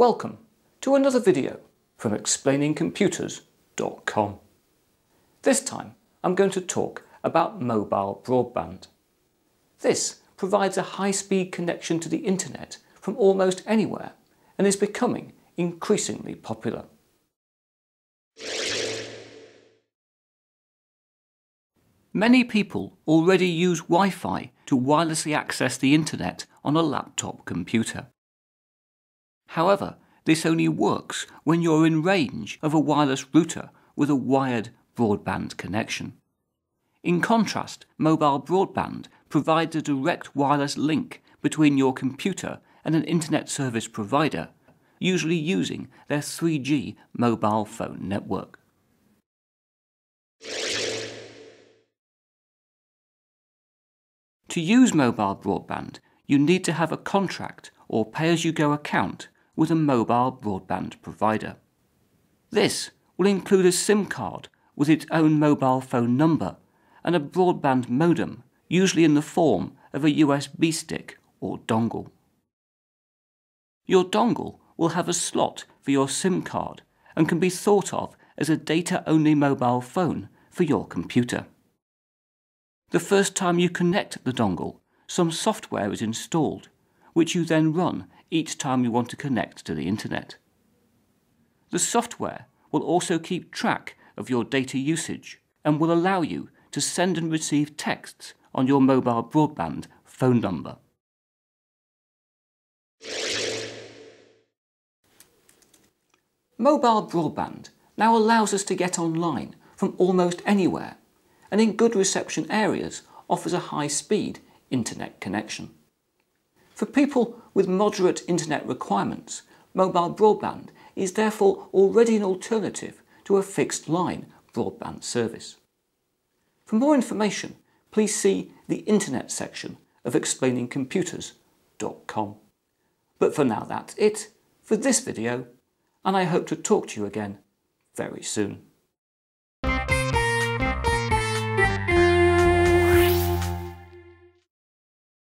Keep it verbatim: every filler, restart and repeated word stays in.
Welcome to another video from Explaining Computers dot com. This time I'm going to talk about mobile broadband. This provides a high-speed connection to the internet from almost anywhere and is becoming increasingly popular. Many people already use Wi-Fi to wirelessly access the internet on a laptop computer. However, this only works when you're in range of a wireless router with a wired broadband connection. In contrast, mobile broadband provides a direct wireless link between your computer and an internet service provider, usually using their three G mobile phone network. To use mobile broadband, you need to have a contract or pay-as-you-go account with a mobile broadband provider. This will include a SIM card with its own mobile phone number and a broadband modem, usually in the form of a U S B stick or dongle. Your dongle will have a slot for your SIM card and can be thought of as a data-only mobile phone for your computer. The first time you connect the dongle, some software is installed, which you then run each time you want to connect to the internet. The software will also keep track of your data usage and will allow you to send and receive texts on your mobile broadband phone number. Mobile broadband now allows us to get online from almost anywhere, and in good reception areas offers a high-speed internet connection. For people with moderate internet requirements, mobile broadband is therefore already an alternative to a fixed-line broadband service. For more information, please see the Internet section of Explaining Computers dot com. But for now, that's it for this video, and I hope to talk to you again very soon.